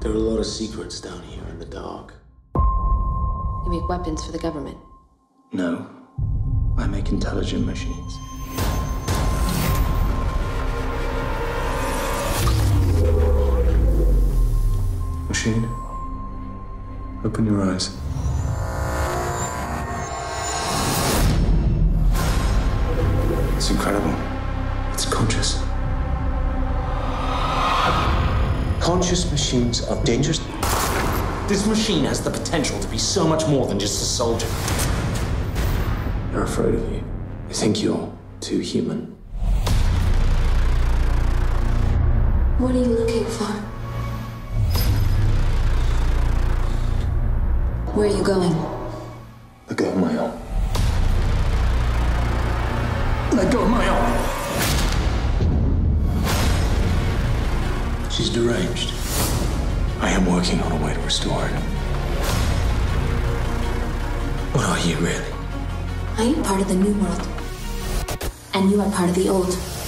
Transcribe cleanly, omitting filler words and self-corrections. There are a lot of secrets down here in the dark. You make weapons for the government? No. I make intelligent machines. Machine, open your eyes. It's incredible. It's conscious. Conscious machines are dangerous. This machine has the potential to be so much more than just a soldier. They're afraid of you. They think you're too human. What are you looking for? Where are you going? Let go of my arm. Let go of my arm! She's deranged. I am working on a way to restore it. What are you, really? I am part of the new world. And you are part of the old.